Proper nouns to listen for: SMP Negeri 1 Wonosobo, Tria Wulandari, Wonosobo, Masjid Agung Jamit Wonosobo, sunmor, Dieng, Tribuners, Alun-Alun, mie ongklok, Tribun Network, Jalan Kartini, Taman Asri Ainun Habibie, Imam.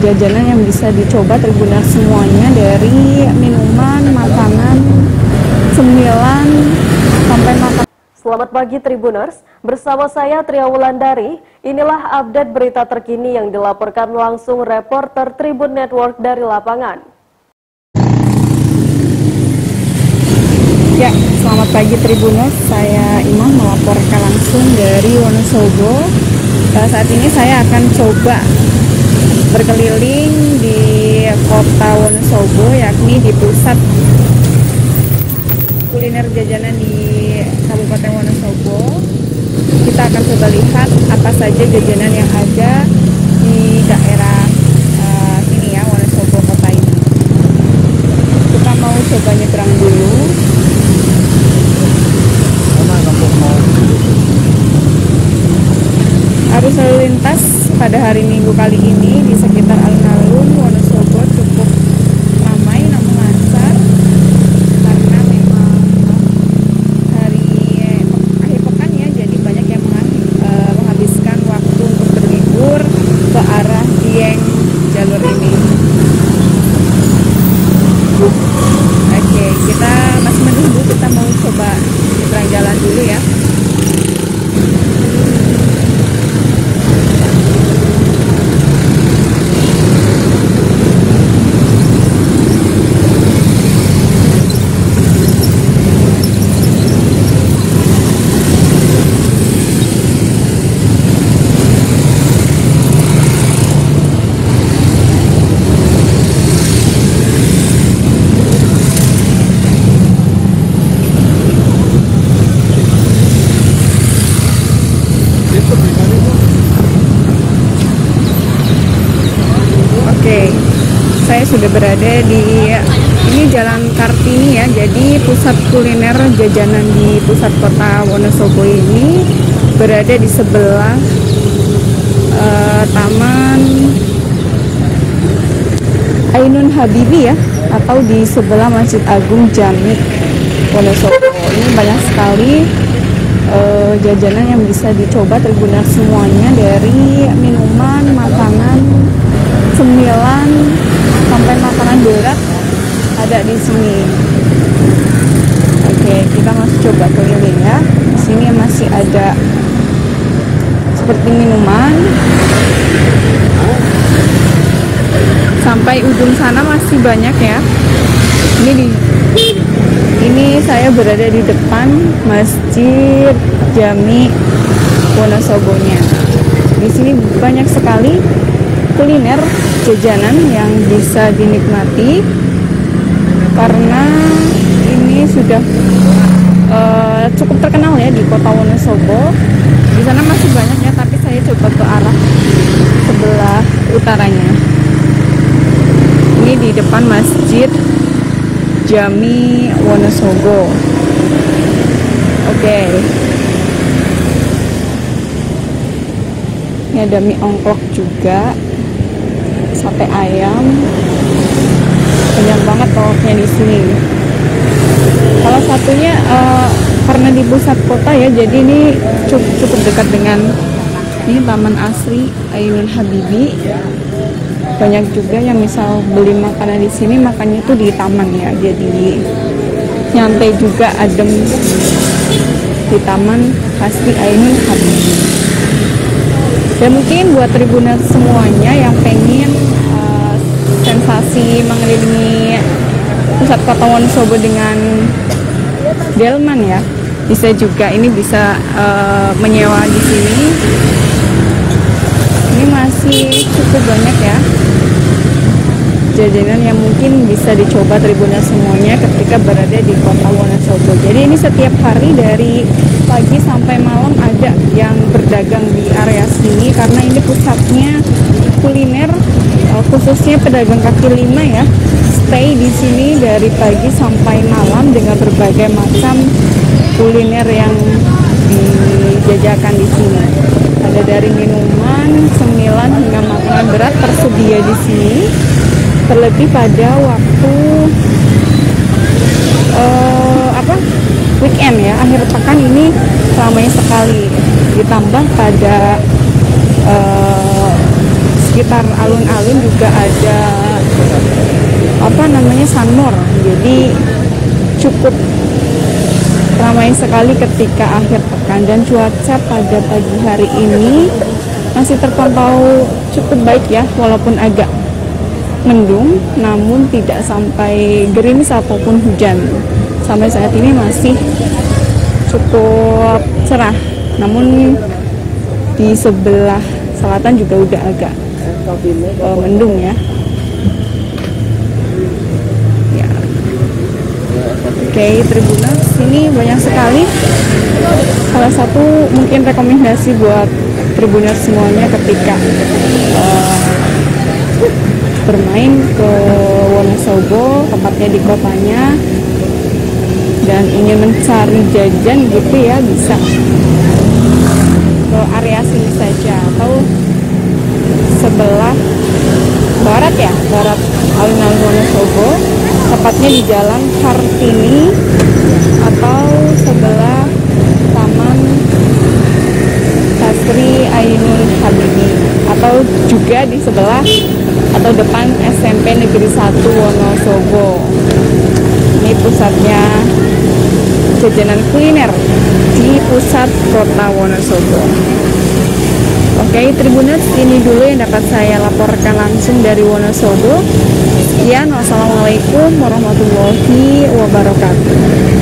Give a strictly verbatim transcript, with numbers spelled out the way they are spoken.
jajanan yang bisa dicoba, terguna semuanya, dari minuman, makanan, cemilan, sampai makanan. Selamat pagi Tribuners, bersama saya Tria Wulandari. Inilah update berita terkini yang dilaporkan langsung reporter Tribun Network dari lapangan. Ya, selamat pagi Tribuners, saya Imam melaporkan langsung dari Wonosobo. Saat ini saya akan coba berkeliling di kota Wonosobo, yakni di pusat kuliner jajanan di Kabupaten Wonosobo. Kita akan coba lihat apa saja jajanan yang ada di daerah uh, sini ya, Wonosobo kota ini. Kita mau coba nyebrang dulu. Arus lalu lintas pada hari Minggu kali ini di sekitar Alun-Alun Wonosobo cukup ramai namun lancar, karena memang hari akhir pekan ya, jadi banyak yang menghabiskan waktu untuk berlibur ke arah Dieng jalur ini. Oke, kita masih menunggu, kita mau coba nyebrang jalan dulu ya. Sudah berada di ini Jalan Kartini ya, jadi pusat kuliner jajanan di pusat kota Wonosobo ini berada di sebelah uh, Taman Ainun Habibie ya, atau di sebelah Masjid Agung Jamit Wonosobo. Ini banyak sekali uh, jajanan yang bisa dicoba, terguna semuanya, dari minuman, makanan, cemilan, sampai makanan berat ada di sini. Oke, kita masih coba keliling ya. Di sini masih ada seperti minuman. Sampai ujung sana masih banyak ya. Ini di ini saya berada di depan Masjid Jami Wonosobonya. Di sini banyak sekali kuliner jajanan yang bisa dinikmati, karena ini sudah uh, cukup terkenal ya di kota Wonosobo. Di sana masih banyak ya, tapi saya coba ke arah sebelah utaranya. Ini di depan Masjid Jami Wonosobo. Oke. Okay. Ini ada mie ongklok juga, sate ayam, banyak banget lauknya di sini. Salah satunya uh, karena di pusat kota ya, jadi ini cukup, cukup dekat dengan ini Taman Asri Ainun Habibie. Banyak juga yang misal beli makanan di sini, makannya tuh di taman ya, jadi nyantai juga, adem di Taman Asri Ainun Habibie. Dan mungkin buat Tribuners semuanya yang pengen uh, sensasi mengelilingi pusat kota Wonosobo dengan delman ya, bisa juga ini bisa uh, menyewa di sini. Ini masih cukup banyak ya jajanan yang mungkin bisa dicoba Tribuners semuanya ketika berada di kota Wonosobo. Jadi ini setiap hari dari pagi sampai malam ada yang berdagang di area sini, karena ini pusatnya kuliner, khususnya pedagang kaki lima ya, stay di sini dari pagi sampai malam dengan berbagai macam kuliner yang dijajakan di sini. Ada dari minuman, cemilan hingga makanan berat tersedia di sini, terlebih pada waktu uh, apa? weekend ya, akhir pekan ini ramai sekali. Ditambah pada uh, sekitar alun-alun juga ada apa namanya sunmor, jadi cukup ramai sekali ketika akhir pekan. Dan cuaca pada pagi hari ini masih terpantau cukup baik ya, walaupun agak mendung, namun tidak sampai gerimis ataupun hujan. Sampai saat ini masih cukup cerah, namun di sebelah selatan juga udah agak uh, mendung ya. Ya. Oke, Tribuners, ini banyak sekali. Salah satu mungkin rekomendasi buat Tribuners semuanya ketika uh, bermain ke Wonosobo, tempatnya di kotanya, dan ingin mencari jajan gitu ya, bisa ke area sini saja atau sebelah barat ya, barat alun-alun Wonosobo, tepatnya di Jalan Kartini atau sebelah Taman Asri Ainun Habibie, atau juga di sebelah atau depan S M P Negeri satu Wonosobo. Ini pusatnya jajanan kuliner di pusat kota Wonosobo. Oke, Tribuners, ini dulu yang dapat saya laporkan langsung dari Wonosobo. Sekian, wassalamualaikum warahmatullahi wabarakatuh.